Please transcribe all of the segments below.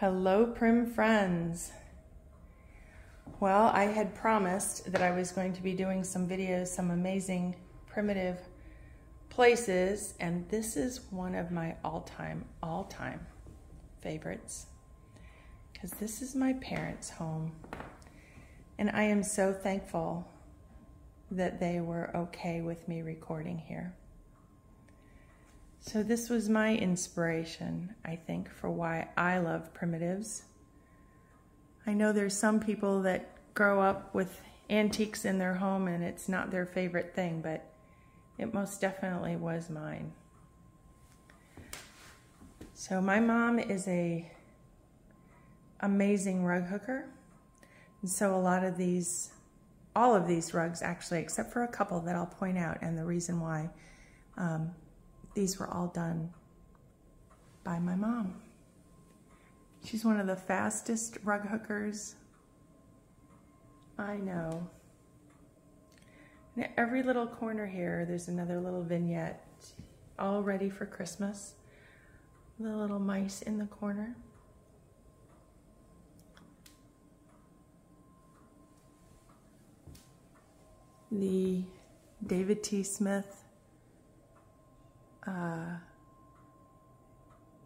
Hello, Prim Friends. Well, I had promised that I was going to be doing some videos, some amazing primitive places, and this is one of my all-time favorites, because this is my parents' home, and I am so thankful that they were okay with me recording here. So this was my inspiration, I think, for why I love primitives. I know there's some people that grow up with antiques in their home and it's not their favorite thing, but it most definitely was mine. So my mom is an amazing rug hooker. And so a lot of these, all of these rugs actually, except for a couple that I'll point out, and the reason why, these were all done by my mom. She's one of the fastest rug hookers I know. And at every little corner here, there's another little vignette, all ready for Christmas. The little mice in the corner. The David T. Smith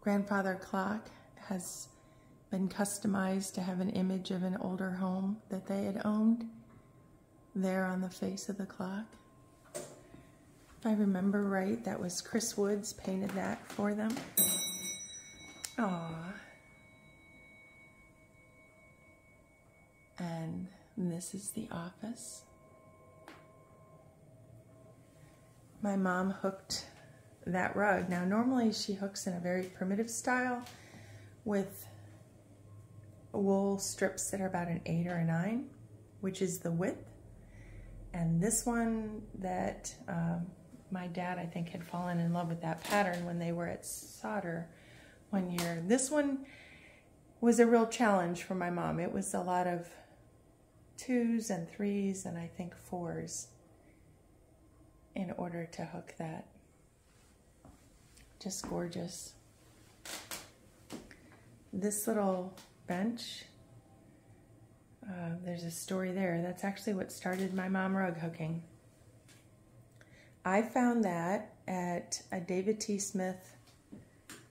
grandfather clock has been customized to have an image of an older home that they had owned there on the face of the clock. If I remember right, that was Chris Woods painted that for them. Aww. And this is the office. My mom hooked that rug. Now, normally she hooks in a very primitive style with wool strips that are about an 8 or a 9, which is the width. And this one that my dad, I think, had fallen in love with that pattern when they were at solder one year. This one was a real challenge for my mom. It was a lot of 2s and 3s and I think 4s in order to hook that. Just gorgeous. This little bench, there's a story there. That's actually what started my mom rug hooking. I found that at a David T. Smith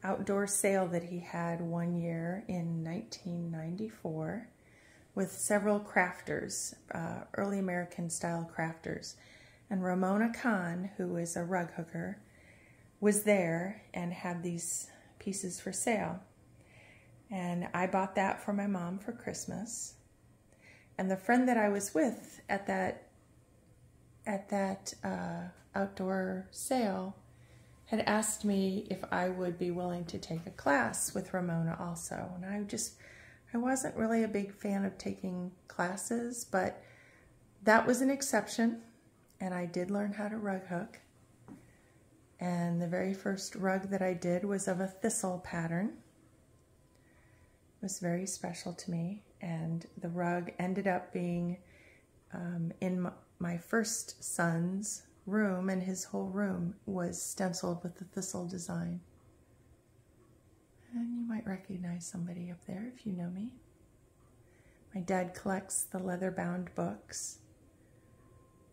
outdoor sale that he had one year in 1994 with several crafters, early American style crafters. And Ramona Khan, who is a rug hooker, was there and had these pieces for sale. And I bought that for my mom for Christmas. And the friend that I was with at that outdoor sale had asked me if I would be willing to take a class with Ramona also. And I wasn't really a big fan of taking classes, but that was an exception. And I did learn how to rug hook. And the very first rug that I did was of a thistle pattern. It was very special to me. And the rug ended up being in my first son's room, and his whole room was stenciled with the thistle design. And you might recognize somebody up there if you know me. My dad collects the leather-bound books.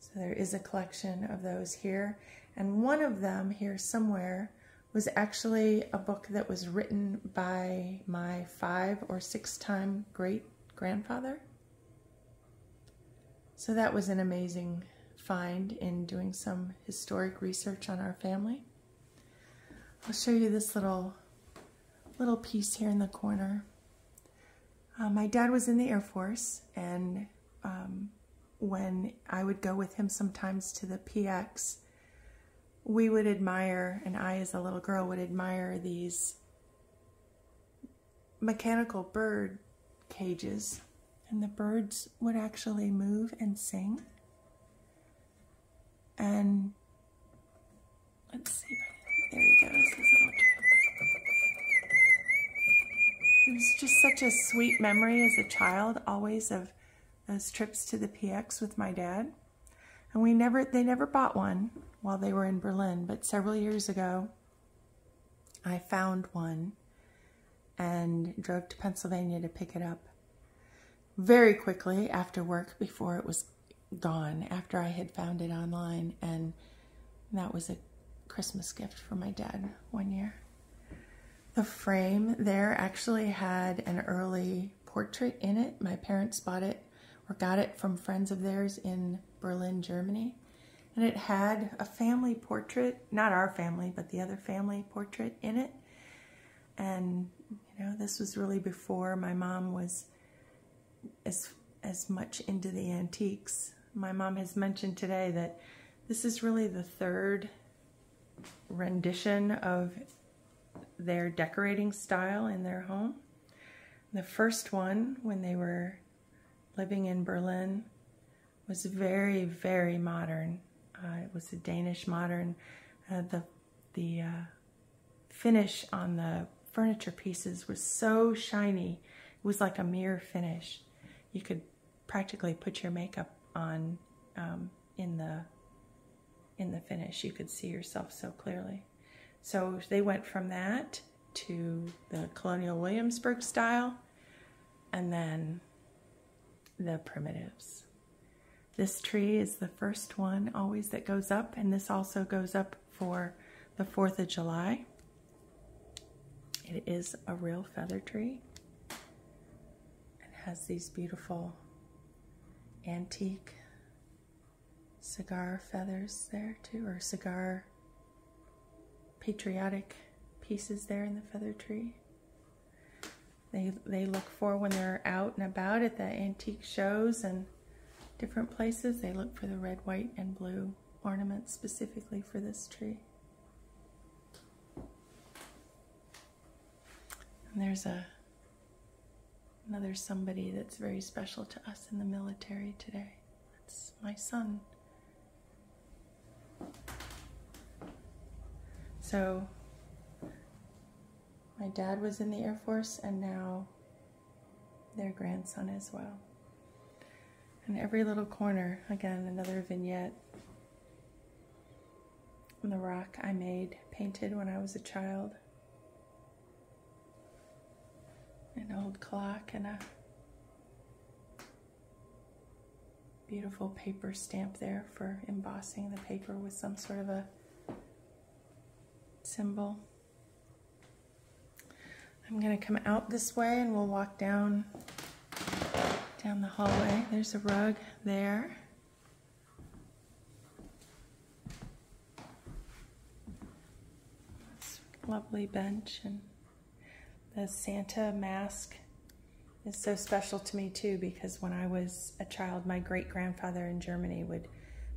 So there is a collection of those here. And one of them here somewhere was actually a book that was written by my 5- or 6-time great-grandfather. So that was an amazing find in doing some historic research on our family. I'll show you this little piece here in the corner. My dad was in the Air Force, and when I would go with him sometimes to the PX, we would admire, and I as a little girl would admire, these mechanical bird cages. And the birds would actually move and sing. And let's see, there he goes, his little It was just such a sweet memory as a child, always, of those trips to the PX with my dad. And they never bought one while they were in Berlin, but several years ago, I found one and drove to Pennsylvania to pick it up very quickly after work before it was gone, after I had found it online. And that was a Christmas gift for my dad one year. The frame there actually had an early portrait in it. My parents bought it or got it from friends of theirs in Berlin, Germany. And it had a family portrait, not our family, but the other family portrait in it. And, you know, this was really before my mom was as much into the antiques. My mom has mentioned today that this is really the third rendition of their decorating style in their home. The first one, when they were living in Berlin, was very, very modern. It was a Danish modern. The finish on the furniture pieces was so shiny. It was like a mirror finish. You could practically put your makeup on in the finish. You could see yourself so clearly. So they went from that to the Colonial Williamsburg style, and then the primitives. This tree is the first one always that goes up, and this also goes up for the 4th of July. It is a real feather tree. It has these beautiful antique cigar feathers there too, or cigar patriotic pieces there in the feather tree. They look for, when they're out and about at the antique shows and different places, they look for the red, white, and blue ornaments specifically for this tree. And there's another somebody that's very special to us in the military today. That's my son. So my dad was in the Air Force, and now their grandson as well. And every little corner, again, another vignette. And the rock I made, painted when I was a child. An old clock and a beautiful paper stamp there for embossing the paper with some sort of a symbol. I'm going to come out this way and we'll walk down the hallway. There's a rug there. It's a lovely bench, and the Santa mask is so special to me too, because when I was a child, my great-grandfather in Germany would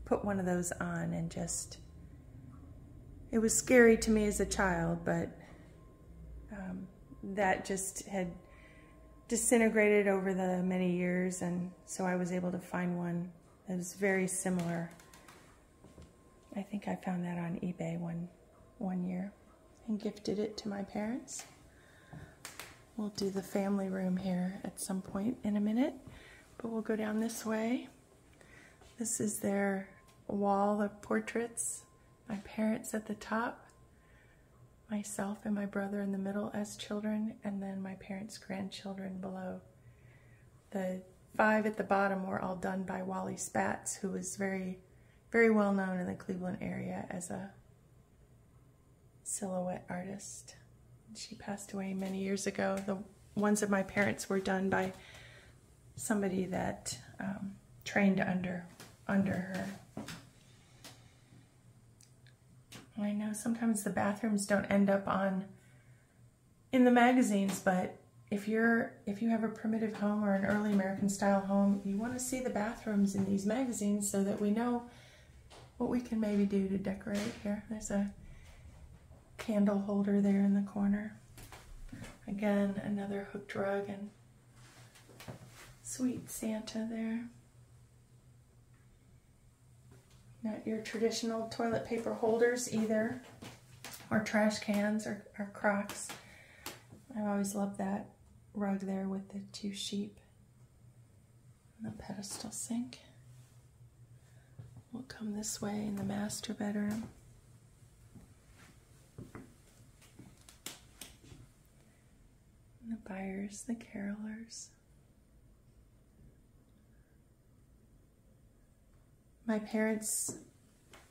put one of those on and just, it was scary to me as a child, but that just had disintegrated over the many years, and so I was able to find one that was very similar. I think I found that on eBay one year and gifted it to my parents. We'll do the family room here at some point in a minute, but we'll go down this way. This is their wall of portraits. My parents at the top, myself and my brother in the middle as children, and then my parents' grandchildren below. The 5 at the bottom were all done by Wally Spatz, who was very, very well known in the Cleveland area as a silhouette artist. She passed away many years ago. The ones of my parents were done by somebody that trained under her. I know sometimes the bathrooms don't end up in the magazines, but if you have a primitive home or an early American style home, you want to see the bathrooms in these magazines so that we know what we can maybe do to decorate here. There's a candle holder there in the corner. Again, another hooked rug and sweet Santa there. Not your traditional toilet paper holders either, or trash cans or crocks. I've always loved that rug there with the two sheep and the pedestal sink. We'll come this way in the master bedroom. And the buyers, the carolers. My parents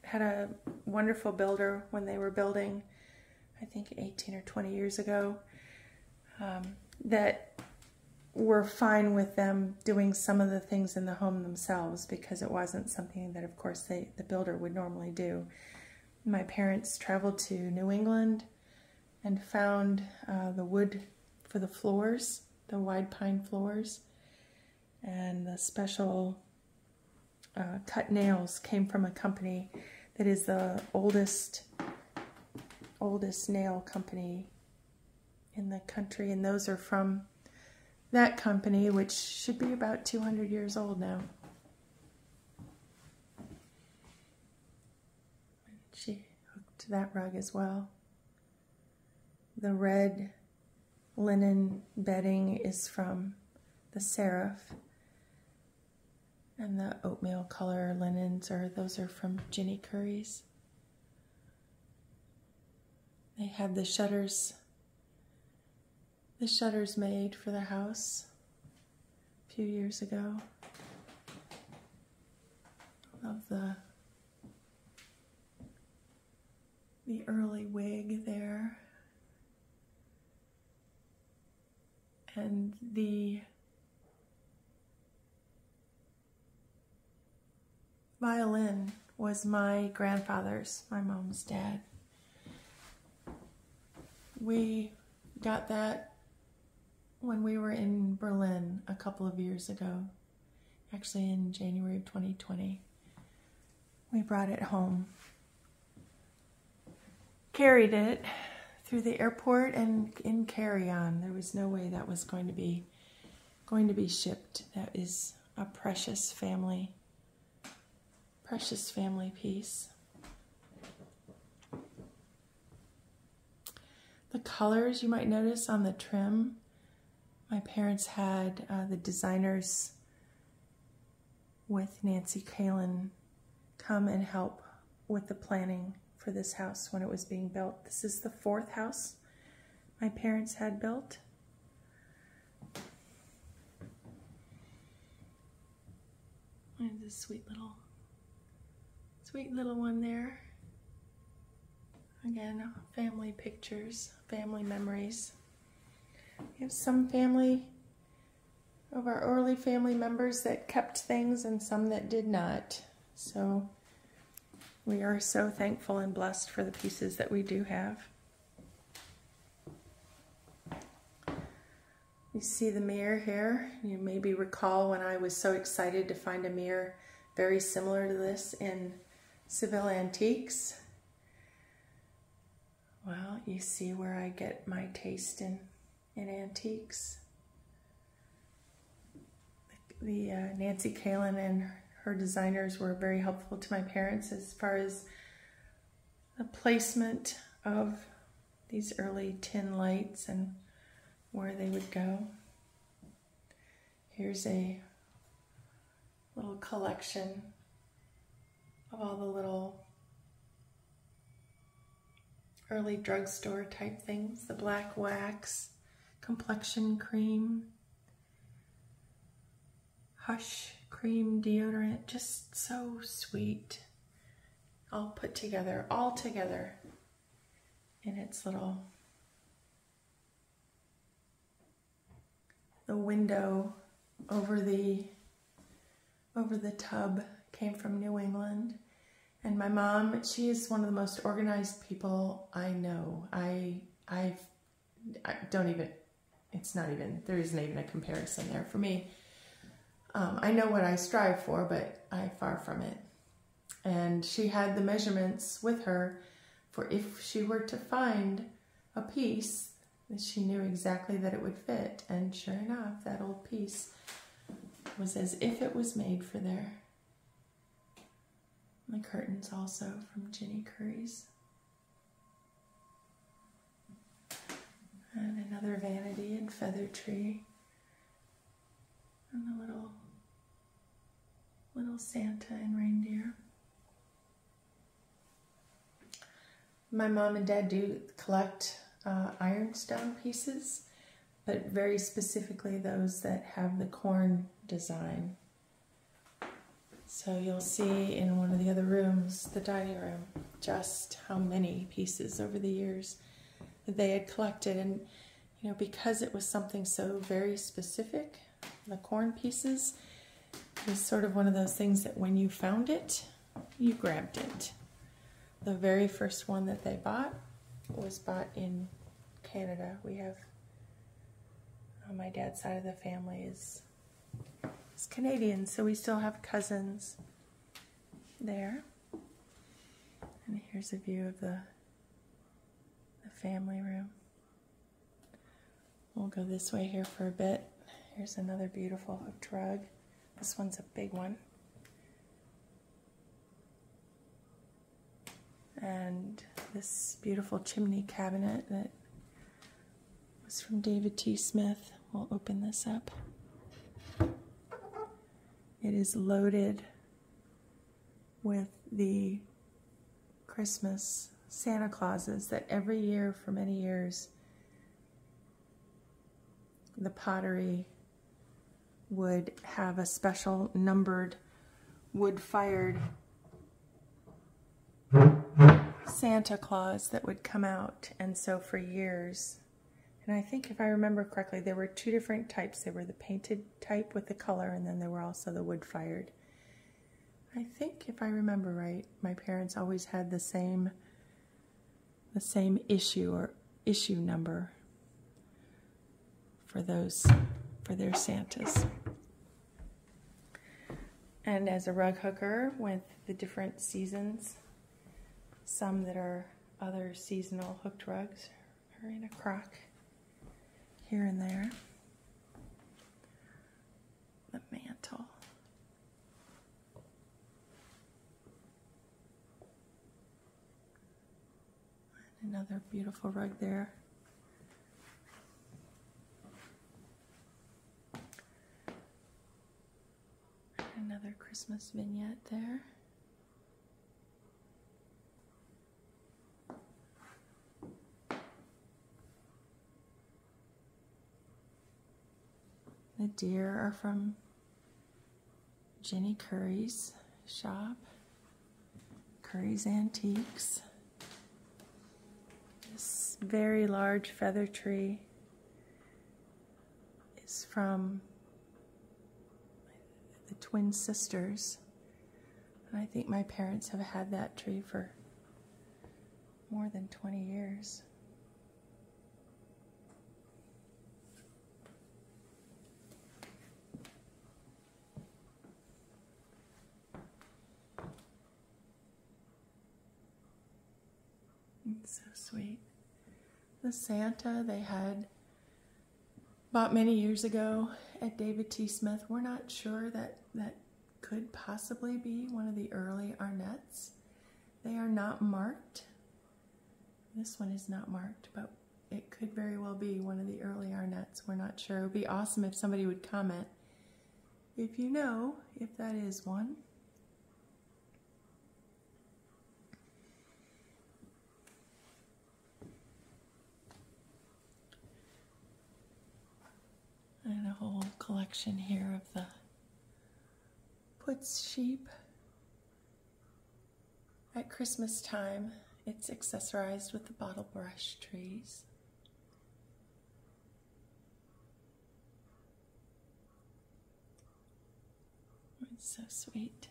had a wonderful builder when they were building, I think 18 or 20 years ago, that were fine with them doing some of the things in the home themselves because it wasn't something that, of course, the builder would normally do. My parents traveled to New England and found the wood for the floors, the wide pine floors, and the special cut nails came from a company that is the oldest nail company in the country, and those are from that company, which should be about 200 years old now. And she hooked that rug as well. The red linen bedding is from the Serif. And the oatmeal color linens, those are from Ginny Curry's. They had the shutters made for the house a few years ago. I love the early wig there. And the violin was my grandfather's, my mom's dad. We got that when we were in Berlin a couple of years ago, actually in January of 2020. We brought it home, carried it through the airport and in carry-on. There was no way that was going to be shipped. That is a precious family piece. The colors you might notice on the trim, my parents had the designers with Nancy Kaelin come and help with the planning for this house when it was being built. This is the fourth house my parents had built. And this sweet little one there. Again, family pictures, family memories. We have some family of our early family members that kept things and some that did not. So we are so thankful and blessed for the pieces that we do have. You see the mirror here. You maybe recall when I was so excited to find a mirror very similar to this in Seville Antiques. Well, you see where I get my taste in antiques. The Nancy Kaelin and her designers were very helpful to my parents as far as the placement of these early tin lights and where they would go. Here's a little collection of all the little early drugstore type things, the black wax, complexion cream, Hush cream deodorant, just so sweet. All put together, all together in its little, the window over the tub came from New England. And my mom, she is one of the most organized people I know. I don't even, it's not even, there isn't even a comparison there for me. I know what I strive for, but I'm far from it. And she had the measurements with her for if she were to find a piece, she knew exactly that it would fit. And sure enough, that old piece was as if it was made for there. The curtains also from Ginny Curry's. And another vanity and feather tree. And a little Santa and reindeer. My mom and dad do collect ironstone pieces, but very specifically those that have the corn design. So you'll see in one of the other rooms, the dining room, just how many pieces over the years that they had collected. And you know, because it was something so very specific, the corn pieces was sort of one of those things that when you found it, you grabbed it. The very first one that they bought was bought in Canada. We have, on my dad's side of the family is Canadian, so we still have cousins there. And here's a view of the family room. We'll go this way here for a bit. Here's another beautiful hooked rug. This one's a big one. And this beautiful chimney cabinet that was from David T. Smith. We'll open this up. It is loaded with the Christmas Santa Clauses that every year for many years the pottery would have a special numbered wood-fired Santa Claus that would come out. And so for years, and I think if I remember correctly, there were two different types. There were the painted type with the color, and then there were also the wood-fired. I think if I remember right, my parents always had the same issue or issue number for those, for their Santas. And as a rug hooker with the different seasons, some that are other seasonal hooked rugs are in a crock here and there. The mantle. And another beautiful rug there. And another Christmas vignette there. The deer are from Ginny Curry's shop, Curry's Antiques. This very large feather tree is from the twin sisters. And I think my parents have had that tree for more than 20 years. So sweet. The Santa they had bought many years ago at David T. Smith. We're not sure that that could possibly be one of the early Arnettes. They are not marked. This one is not marked, but it could very well be one of the early Arnettes. We're not sure. It would be awesome if somebody would comment if you know if that is one. And a whole collection here of the Putz sheep. At Christmas time, it's accessorized with the bottle brush trees. It's so sweet.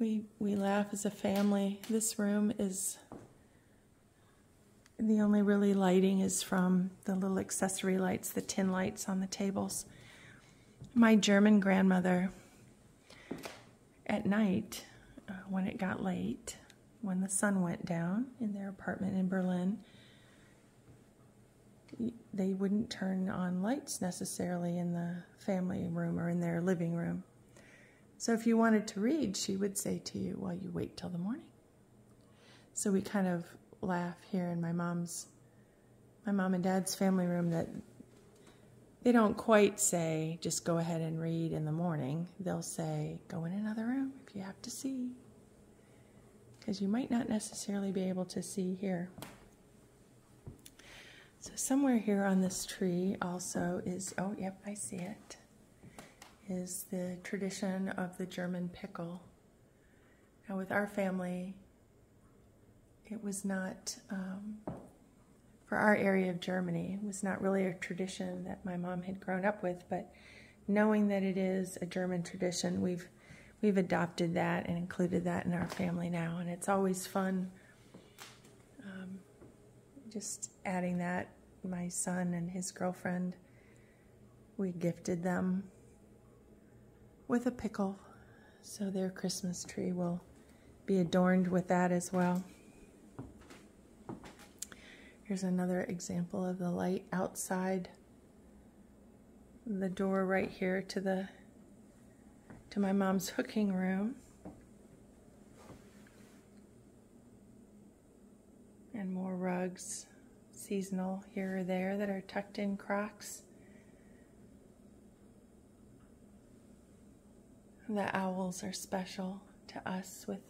We laugh as a family. This room is, the only really lighting is from the little accessory lights, the tin lights on the tables. My German grandmother, at night, when it got late, when the sun went down in their apartment in Berlin, they wouldn't turn on lights necessarily in the family room or in their living room. So if you wanted to read, she would say to you, well, you wait till the morning. So we kind of laugh here in my mom's my mom and dad's family room that they don't quite say, just go ahead and read in the morning. They'll say, go in another room if you have to see, because you might not necessarily be able to see here. So somewhere here on this tree also is, oh, yep, I see it, is the tradition of the German pickle. Now with our family, it was not, for our area of Germany, it was not really a tradition that my mom had grown up with, but knowing that it is a German tradition, we've adopted that and included that in our family now, and it's always fun just adding that. My son and his girlfriend, we gifted them with a pickle, so their Christmas tree will be adorned with that as well. Here's another example of the light outside the door right here to the my mom's hooking room. And more rugs, seasonal here or there, that are tucked in Crocs. The owls are special to us with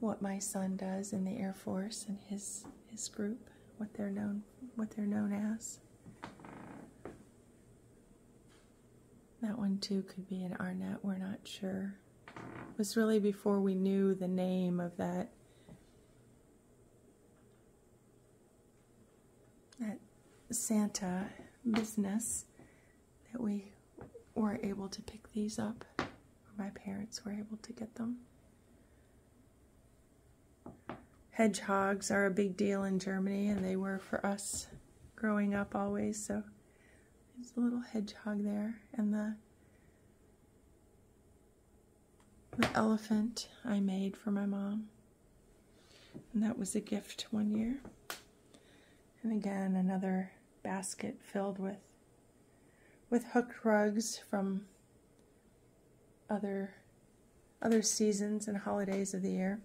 what my son does in the Air Force and his group, what they're known as. That one too could be an Arnett, we're not sure. It was really before we knew the name of that Santa business that we were able to pick these up, or my parents were able to get them. Hedgehogs are a big deal in Germany, and they were for us growing up always, so there's a little hedgehog there. And the elephant I made for my mom, and that was a gift one year. And again, another basket filled with hooked rugs from other seasons and holidays of the year.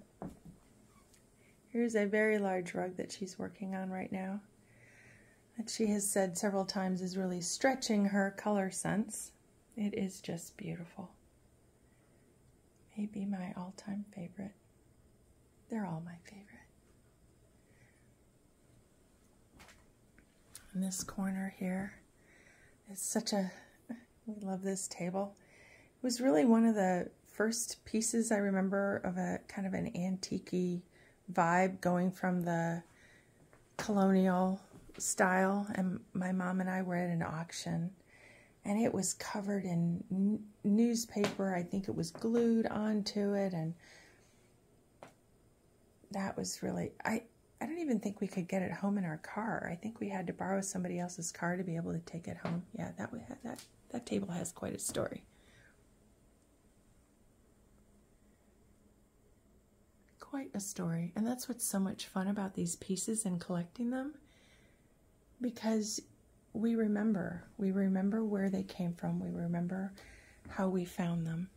Here's a very large rug that she's working on right now, that she has said several times is really stretching her color sense. It is just beautiful. Maybe my all-time favorite. They're all my favorite. In this corner here, it's such a, we love this table. It was really one of the first pieces I remember of a kind of an antique-y vibe, going from the colonial style. And my mom and I were at an auction, and it was covered in newspaper. I think it was glued onto it, and that was really, I don't even think we could get it home in our car. I think we had to borrow somebody else's car to be able to take it home. Yeah, that table has quite a story. Quite a story. And that's what's so much fun about these pieces and collecting them, because we remember where they came from, we remember how we found them,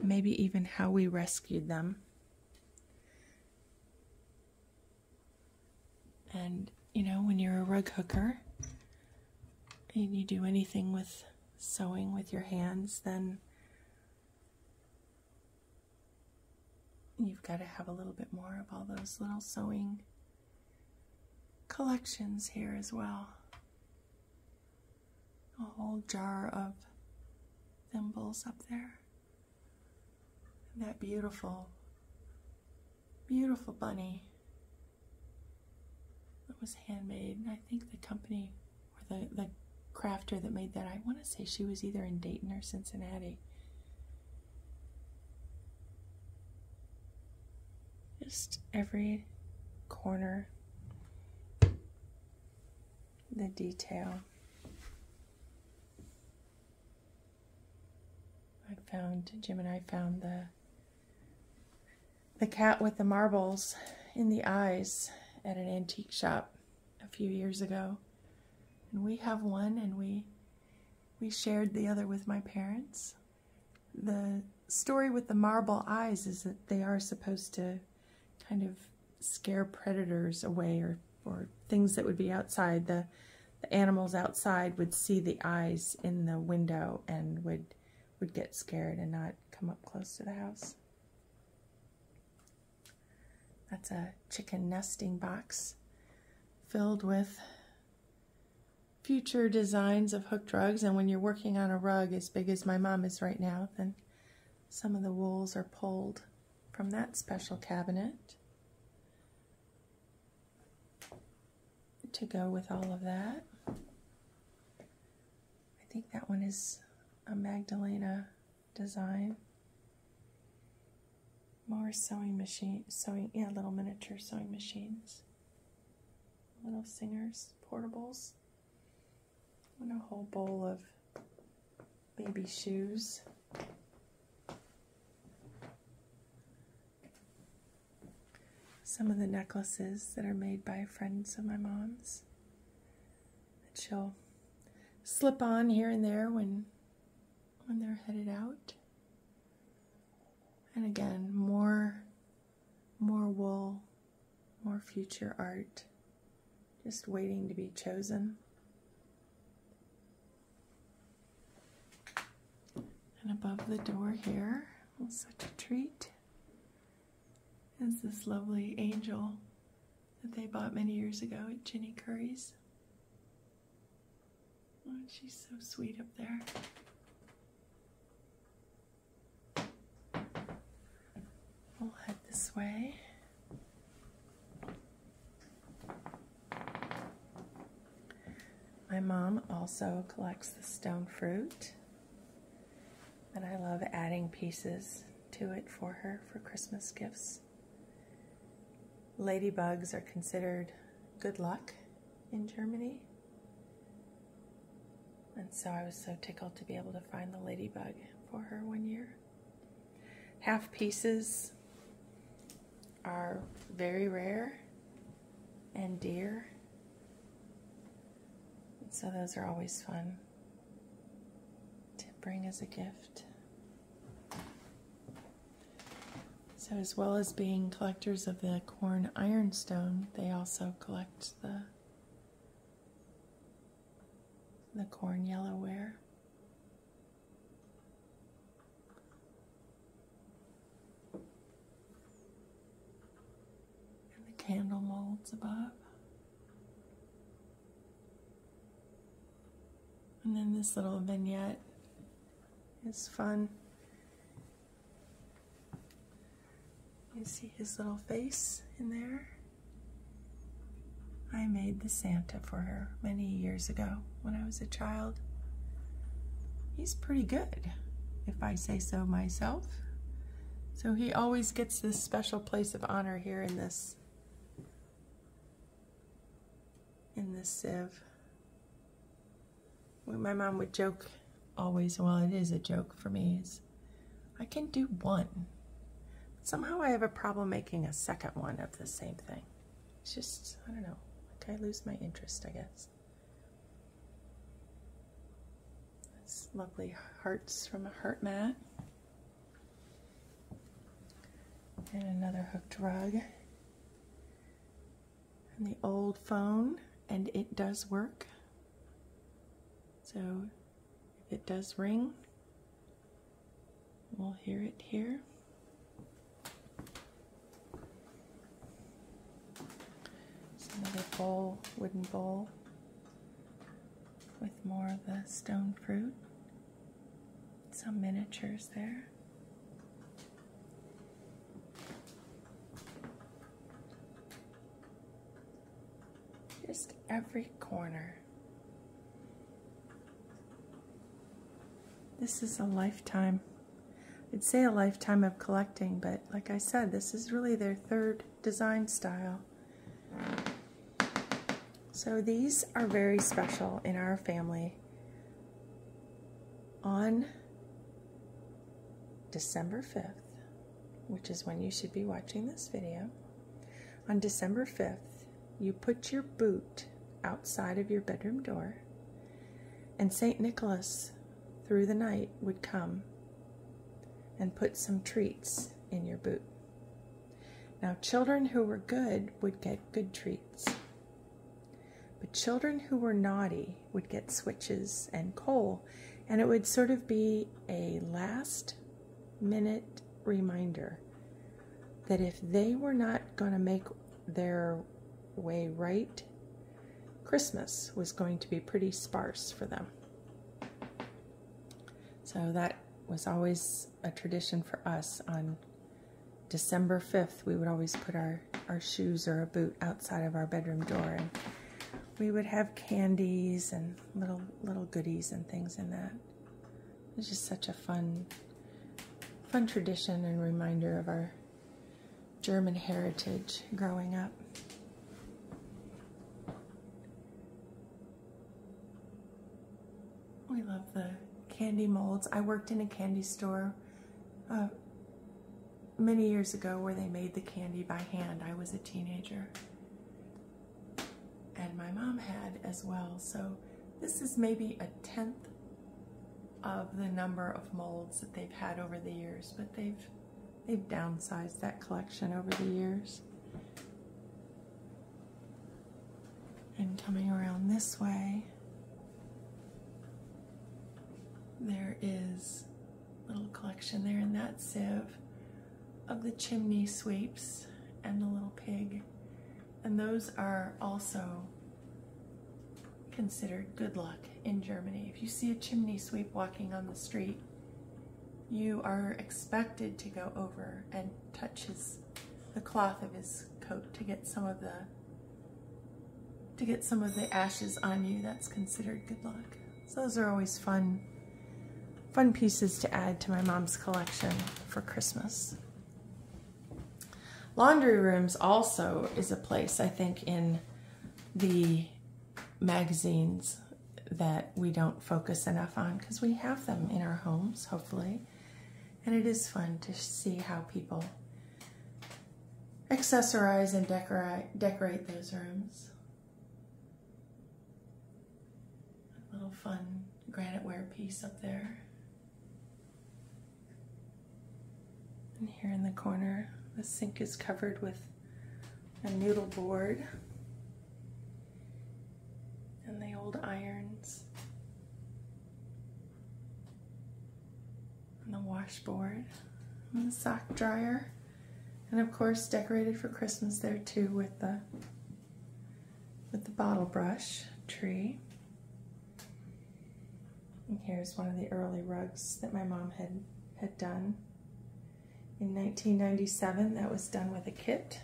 maybe even how we rescued them. And you know, when you're a rug hooker and you do anything with sewing with your hands, then you've got to have a little bit more of all those little sewing collections here as well. A whole jar of thimbles up there. And that beautiful, beautiful bunny that was handmade. And I think the company, or the crafter that made that, I want to say she was either in Dayton or Cincinnati. Just every corner, the detail. Jim and I found the cat with the marbles in the eyes at an antique shop a few years ago. And we have one, and we shared the other with my parents. The story with the marble eyes is that they are supposed to kind of scare predators away, or things that would be outside. The animals outside would see the eyes in the window and would get scared and not come up close to the house. That's a chicken nesting box filled with future designs of hooked rugs, and when you're working on a rug as big as my mom is right now, then some of the wools are pulled from that special cabinet to go with all of that. I think that one is a Magdalena design. More sewing machine, little miniature sewing machines, little Singers portables, and a whole bowl of baby shoes. Some of the necklaces that are made by friends of my mom's that she'll slip on here and there when they're headed out. And again, more wool, more future art, just waiting to be chosen. And above the door here, such a treat, is this lovely angel that they bought many years ago at Ginny Curry's. Oh, she's so sweet up there. We'll head this way. My mom also collects the stone fruit, and I love adding pieces to it for her for Christmas gifts. Ladybugs are considered good luck in Germany, and so I was so tickled to be able to find the ladybug for her one year. Half pieces are very rare and dear, and so those are always fun to bring as a gift. So as well as being collectors of the Corn Ironstone, they also collect the corn yellowware. Candle molds above. And then this little vignette is fun. You see his little face in there. I made the Santa for her many years ago when I was a child. He's pretty good, if I say so myself. So he always gets this special place of honor here in this sieve. My mom would joke always, well, it is a joke for me, is I can do one. But somehow I have a problem making a second one of the same thing. It's just, I don't know, like I lose my interest, I guess. That's lovely hearts from a heart mat. And another hooked rug. And the old phone. And it does work, so if it does ring, we'll hear it here. It's another bowl, wooden bowl, with more of the stone fruit, some miniatures there. Just every corner. This is a lifetime. I'd say a lifetime of collecting, but like I said, this is really their third design style. So these are very special in our family. On December 5th, which is when you should be watching this video, on December 5th, you put your boot outside of your bedroom door, and St. Nicholas through the night would come and put some treats in your boot. Now, children who were good would get good treats, but children who were naughty would get switches and coal, and it would sort of be a last-minute reminder that if they were not going to make their way right, Christmas was going to be pretty sparse for them. So that was always a tradition for us. On December 5th, we would always put our shoes or a boot outside of our bedroom door, and we would have candies and little goodies and things in that. It was just such a fun tradition and reminder of our German heritage growing up. We love the candy molds. I worked in a candy store many years ago where they made the candy by hand. I was a teenager, and my mom had as well. So this is maybe a tenth of the number of molds that they've had over the years, but they've downsized that collection over the years. And coming around this way, there is a little collection there in that sieve of the chimney sweeps and the little pig. And those are also considered good luck in Germany. If you see a chimney sweep walking on the street, you are expected to go over and touch the cloth of his coat to get some of the ashes on you. That's considered good luck. So those are always fun pieces to add to my mom's collection for Christmas. Laundry rooms also is a place, I think, in the magazines that we don't focus enough on, because we have them in our homes, hopefully. And it is fun to see how people accessorize and decorate those rooms. A little fun graniteware piece up there. And here in the corner, the sink is covered with a noodle board and the old irons and the washboard and the sock dryer, and of course decorated for Christmas there too with the bottle brush tree. And here's one of the early rugs that my mom had done. In 1997, that was done with a kit.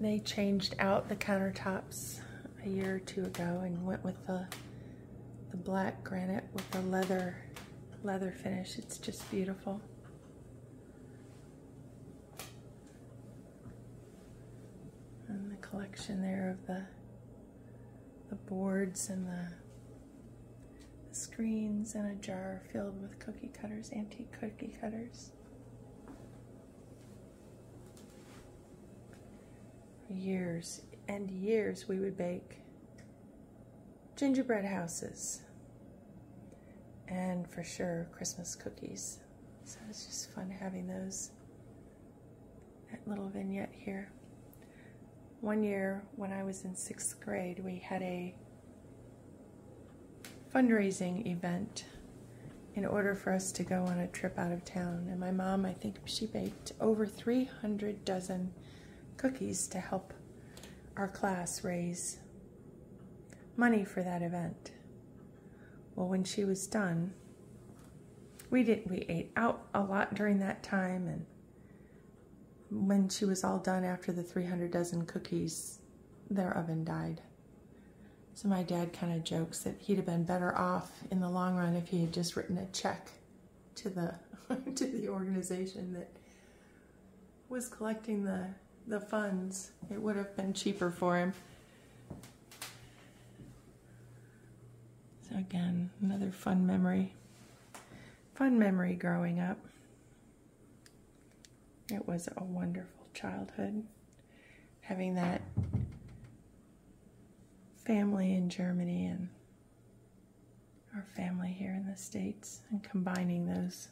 They changed out the countertops a year or two ago and went with the black granite with the leather finish. It's just beautiful. And the collection there of the boards and the screens, and a jar filled with cookie cutters, antique cookie cutters. For years and years we would bake gingerbread houses, and for sure Christmas cookies. So it's just fun having those, that little vignette here. One year when I was in 6th grade, we had a fundraising event in order for us to go on a trip out of town, and my mom, I think she baked over 300 dozen cookies to help our class raise money for that event. Well, when she was done, we ate out a lot during that time, and when she was all done after the 300 dozen cookies, their oven died. So my dad kind of jokes that he'd have been better off in the long run if he had just written a check to the to the organization that was collecting the funds. It would have been cheaper for him. So again, another fun memory growing up. It was a wonderful childhood, having that family in Germany and our family here in the States, and combining those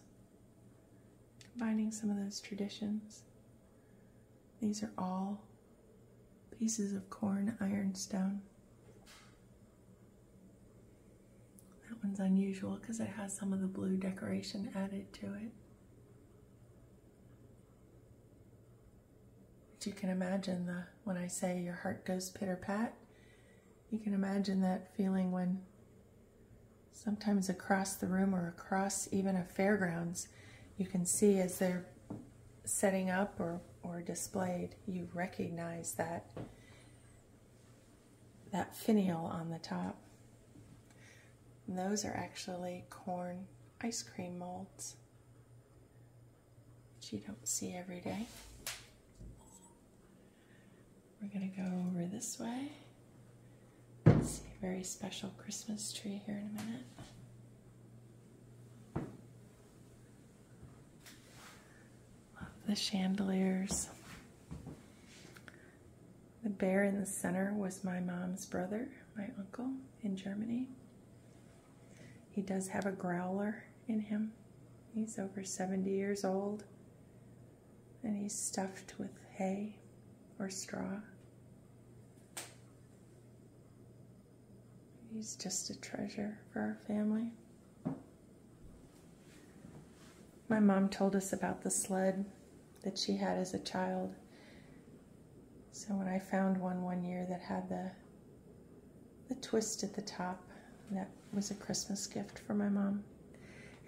finding some of those traditions. These are all pieces of corn ironstone. That one's unusual because it has some of the blue decoration added to it. But you can imagine when I say your heart goes pitter-pat, you can imagine that feeling when sometimes across the room or across even a fairgrounds, you can see as they're setting up or displayed, you recognize that finial on the top. And those are actually corn ice cream molds, which you don't see every day. We're gonna go over this way. Let's see a very special Christmas tree here in a minute. The chandeliers. The bear in the center was my mom's brother, my uncle, in Germany. He does have a growler in him. He's over 70 years old, and he's stuffed with hay or straw. He's just a treasure for our family. My mom told us about the sled that she had as a child. So when I found one year that had the twist at the top, that was a Christmas gift for my mom.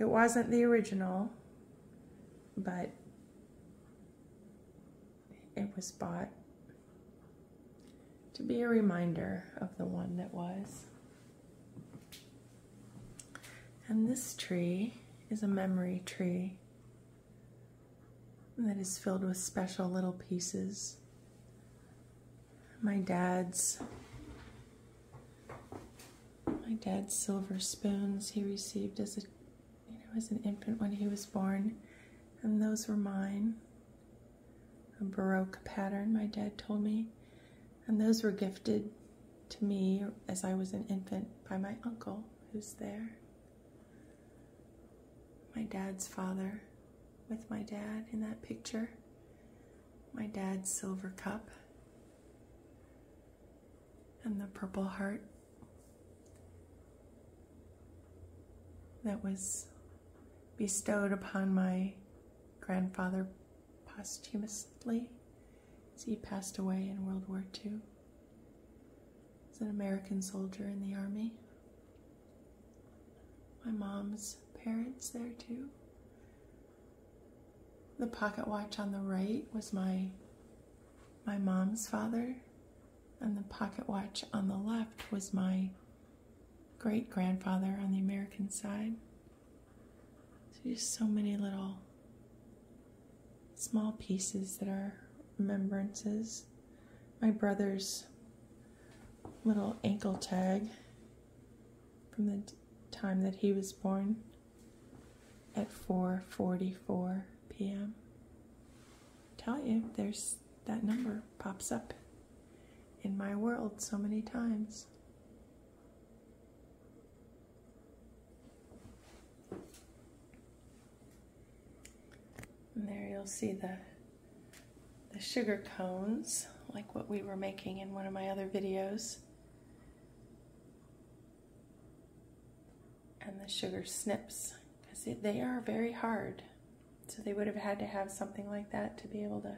It wasn't the original, but it was bought to be a reminder of the one that was. And this tree is a memory tree that is filled with special little pieces. My dad's silver spoons he received as as an infant when he was born, and those were mine. A Baroque pattern, my dad told me, and those were gifted to me as I was an infant by my uncle who's there. My dad's father, with my dad in that picture, my dad's silver cup, and the purple heart that was bestowed upon my grandfather posthumously as he passed away in World War II as an American soldier in the Army. My mom's parents there too. The pocket watch on the right was my mom's father, and the pocket watch on the left was my great-grandfather on the American side. So just so many little small pieces that are remembrances. My brother's little ankle tag from the time that he was born at 4:44 p.m. Tell you, there's that number pops up in my world so many times. And there you'll see the sugar cones, like what we were making in one of my other videos. And the sugar snips, because they are very hard. So they would have had to have something like that to be able to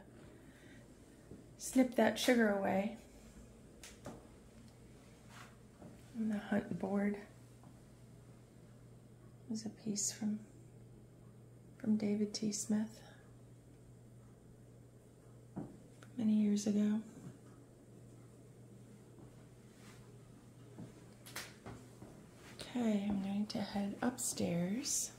snip that sugar away. And the hunt board was a piece from David T. Smith many years ago. Okay, I'm going to head upstairs.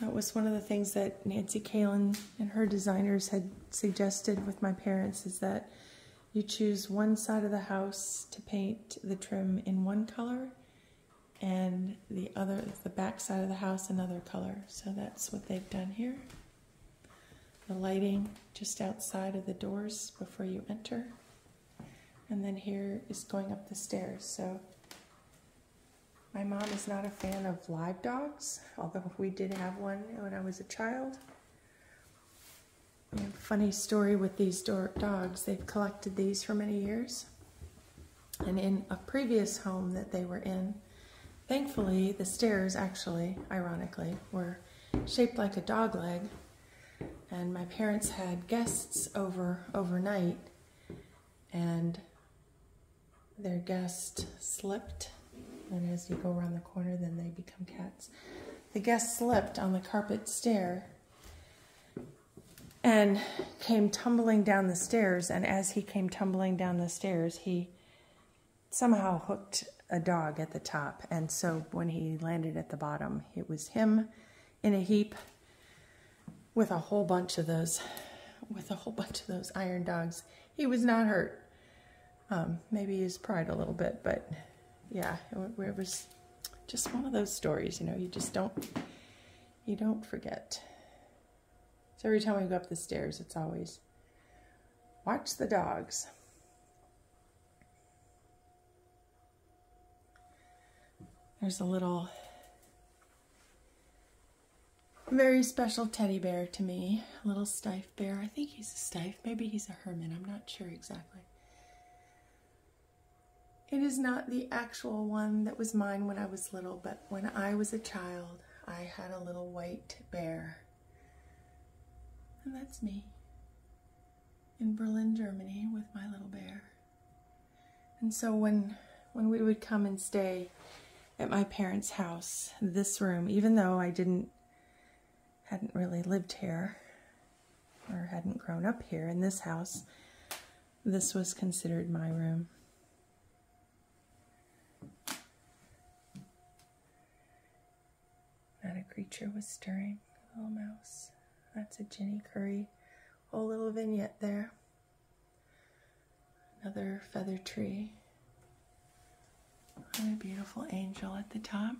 That was one of the things that Nancy Kaelin and her designers had suggested with my parents, is that you choose one side of the house to paint the trim in one color and the back side of the house another color. So that's what they've done here. The lighting just outside of the doors before you enter. And then here is going up the stairs. So My mom is not a fan of live dogs, although we did have one when I was a child. And funny story with these dogs, they've collected these for many years. And in a previous home that they were in, thankfully the stairs actually, ironically, were shaped like a dog leg. And my parents had guests over overnight, and their guest slipped. And as you go around the corner, then they become cats. The guest slipped on the carpet stair and came tumbling down the stairs. And as he came tumbling down the stairs, he somehow hooked a dog at the top. And so when he landed at the bottom, it was him in a heap with a whole bunch of those, iron dogs. He was not hurt. Maybe his pride a little bit, but yeah, it was just one of those stories, you know, you just don't forget. So every time we go up the stairs, it's always, watch the dogs. There's a little, very special teddy bear to me, a little Steiff bear. I think he's a Steiff, maybe he's a Herman, I'm not sure exactly. It is not the actual one that was mine when I was little, but when I was a child, I had a little white bear. And that's me in Berlin, Germany with my little bear. And so when we would come and stay at my parents' house, this room, even though I hadn't really lived here or hadn't grown up here in this house, this was considered my room. Not a creature was stirring, a little mouse. That's a Ginny Curry, whole little vignette there. Another feather tree. And a beautiful angel at the top.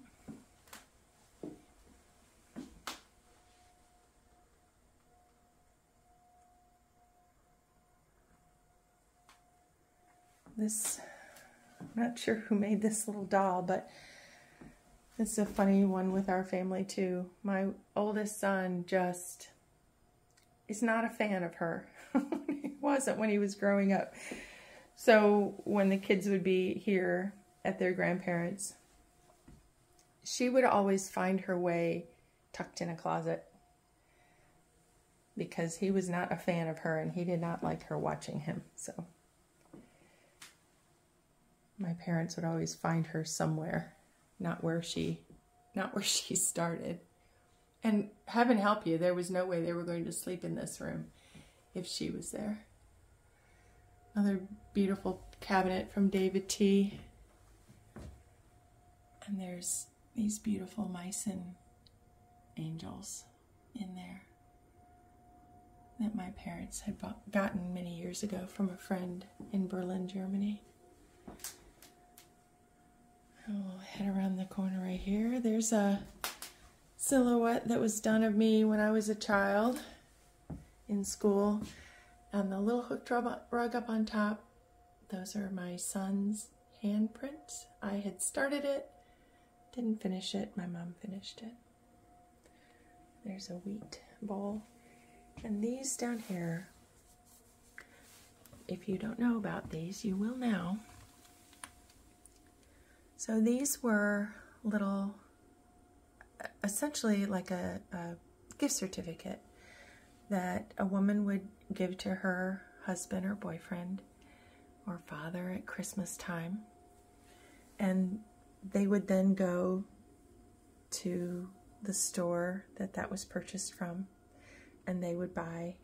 This, I'm not sure who made this little doll, but it's a funny one with our family too. My oldest son just is not a fan of her. He wasn't when he was growing up. So when the kids would be here at their grandparents', she would always find her way tucked in a closet because he was not a fan of her and he did not like her watching him. So my parents would always find her somewhere. Not where she started. And heaven help you, there was no way they were going to sleep in this room if she was there. Another beautiful cabinet from David T. And there's these beautiful Meissen angels in there that my parents had gotten many years ago from a friend in Berlin, Germany. We'll head around the corner right here. There's a silhouette that was done of me when I was a child in school. And the little hooked rug up on top, those are my son's handprints. I had started it, didn't finish it. My mom finished it. There's a wheat bowl. And these down here, if you don't know about these, you will now. So these were little, essentially like a gift certificate that a woman would give to her husband or boyfriend or father at Christmas time. And they would then go to the store that was purchased from, and they would buy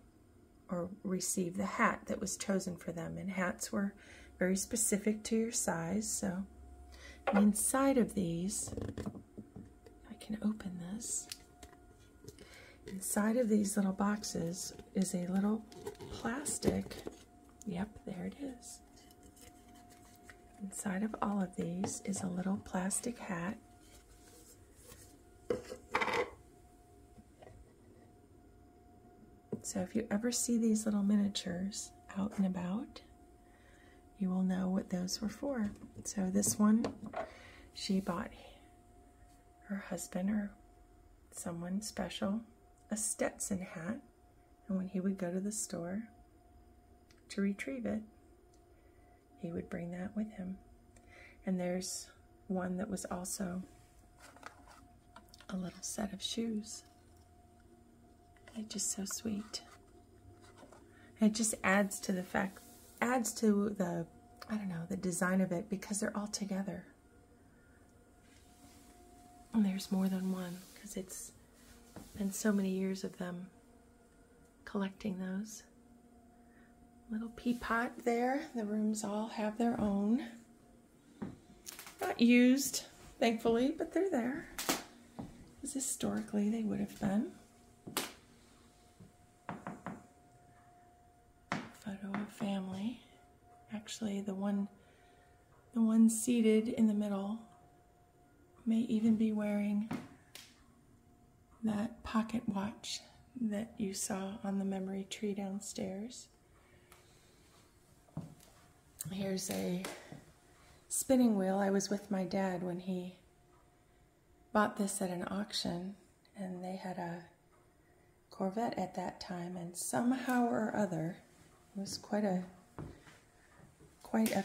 or receive the hat that was chosen for them. And hats were very specific to your size, so. Inside of these, I can open this. Inside of these little boxes is a little plastic. Yep, there it is. Inside of all of these is a little plastic hat. So if you ever see these little miniatures out and about, you will know what those were for. So this one, she bought her husband or someone special a Stetson hat, and when he would go to the store to retrieve it, he would bring that with him. And there's one that was also a little set of shoes. They're just so sweet. It just adds to the, I don't know, the design of it, because they're all together. And there's more than one, because it's been so many years of them collecting those. Little peapot there. The rooms all have their own. Not used, thankfully, but they're there. Because historically they would have been. Photo of family. Actually, the one seated in the middle may even be wearing that pocket watch that you saw on the memory tree downstairs. Here's a spinning wheel. I was with my dad when he bought this at an auction, and they had a Corvette at that time, and somehow or other, it was quite a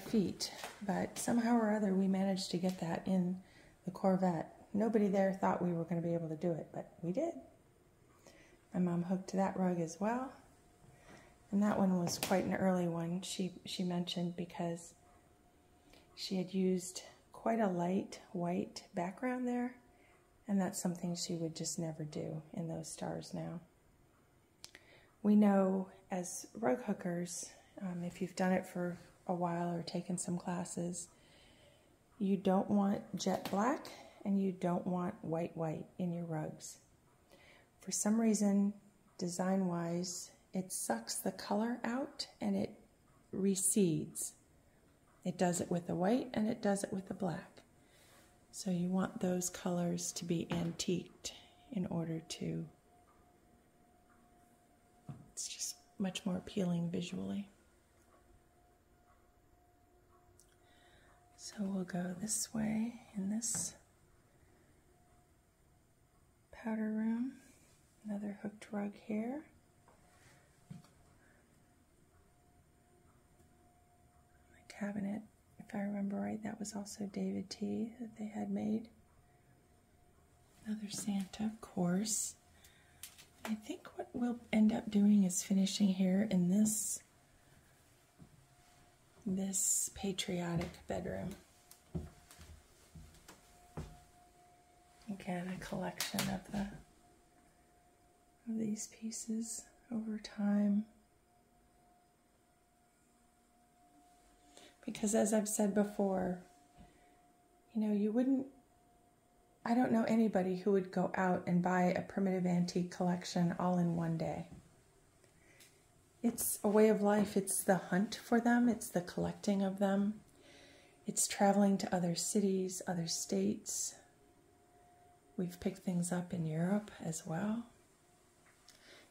feat, but somehow or other we managed to get that in the Corvette. Nobody there thought we were going to be able to do it, but we did. My mom hooked that rug as well. And that one was quite an early one, she mentioned, because she had used quite a light white background there, and that's something she would just never do in those stars now. We know as rug hookers, if you've done it for a while or taken some classes, you don't want jet black and you don't want white in your rugs. For some reason, design-wise, it sucks the color out and it recedes. It does it with the white and it does it with the black. So you want those colors to be antiqued in order to, it's just much more appealing visually. So we'll go this way in this powder room. Another hooked rug here. Cabinet, if I remember right, that was also David T. that they had made. Another Santa, of course. I think what we'll end up doing is finishing here in this patriotic bedroom. Again, a collection of these pieces over time. Because as I've said before, you know, you wouldn't, I don't know anybody who would go out and buy a primitive antique collection all in one day. It's a way of life. It's the hunt for them. It's the collecting of them. It's traveling to other cities, other states. We've picked things up in Europe as well.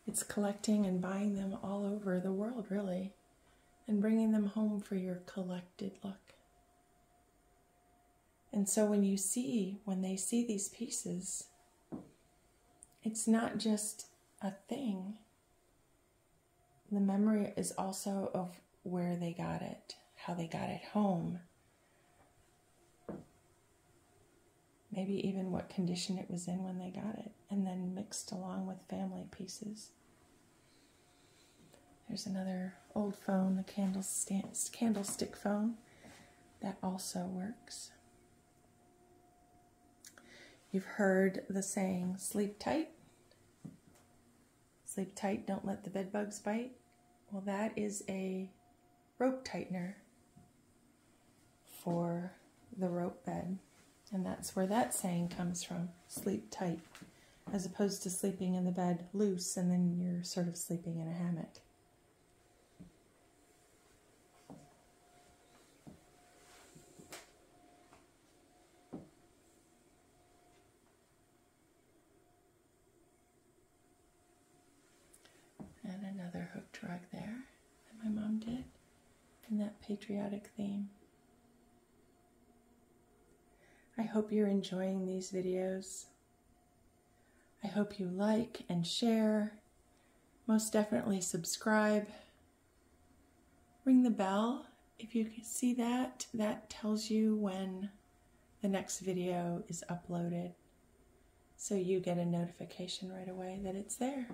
It's collecting and buying them all over the world, really, and bringing them home for your collected look. And so when they see these pieces, it's not just a thing. The memory is also of where they got it, how they got it home, maybe even what condition it was in when they got it, and then mixed along with family pieces. There's another old phone, the candlestick phone. That also works. You've heard the saying, sleep tight. Sleep tight, don't let the bed bugs bite. Well, that is a rope tightener for the rope bed. And that's where that saying comes from, sleep tight, as opposed to sleeping in the bed loose and then you're sort of sleeping in a hammock. Another hooked rug there that my mom did in that patriotic theme. I hope you're enjoying these videos. I hope you like and share. Most definitely subscribe. Ring the bell. If you see that, that tells you when the next video is uploaded, so you get a notification right away that it's there.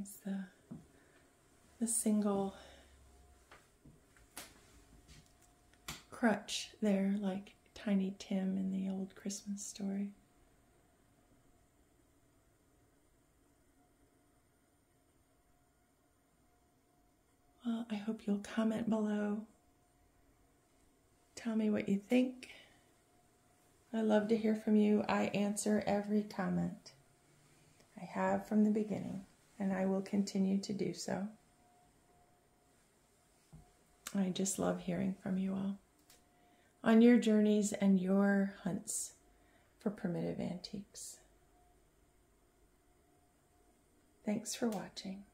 It's the single crutch there, like Tiny Tim in the old Christmas story. Well, I hope you'll comment below. Tell me what you think. I love to hear from you. I answer every comment. I have from the beginning, and I will continue to do so. I just love hearing from you all on your journeys and your hunts for primitive antiques. Thanks for watching.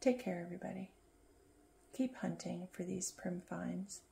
Take care, everybody. Keep hunting for these prim finds.